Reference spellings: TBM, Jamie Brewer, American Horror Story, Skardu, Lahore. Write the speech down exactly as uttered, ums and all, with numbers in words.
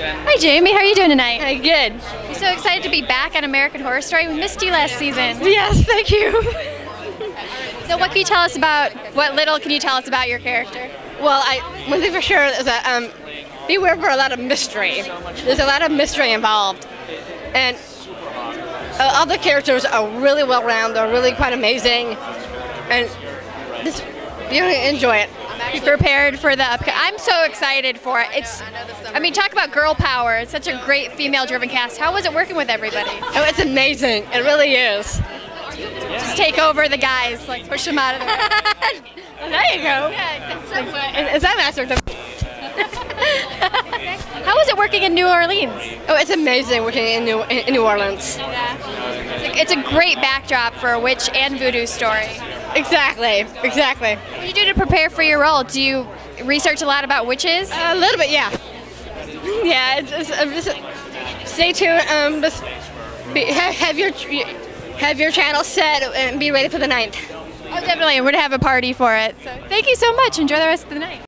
Jen. Hi Jamie, how are you doing tonight? Hi, good. I'm so excited to be back on American Horror Story. We missed you last season. Yes, thank you. So what can you tell us about, what little can you tell us about your character? Well, I, one thing for sure is that um, beware for a lot of mystery. There's a lot of mystery involved. And uh, all the characters are really well-rounded, they're really quite amazing. And this, you're going to enjoy it. Be prepared for the upcoming. I'm so excited for it. It's, I mean, talk about girl power. It's such a great female-driven cast. How was it working with everybody? Oh, it's amazing. It really is. Just take over the guys, like push them out of the way. Well, there you go. Yeah, it's like, is that master? How was it working in New Orleans? Oh, it's amazing working in New in New Orleans. Yeah. It's, a, it's a great backdrop for a witch and voodoo story. Exactly, exactly. What do you do to prepare for your role? Do you research a lot about witches? Uh, a little bit, yeah. Yeah, it's, it's, it's, it's, stay tuned. Um, just be, have, have your have your channel set and be ready for the ninth. Oh, definitely, and we're gonna have a party for it. So, thank you so much. Enjoy the rest of the night.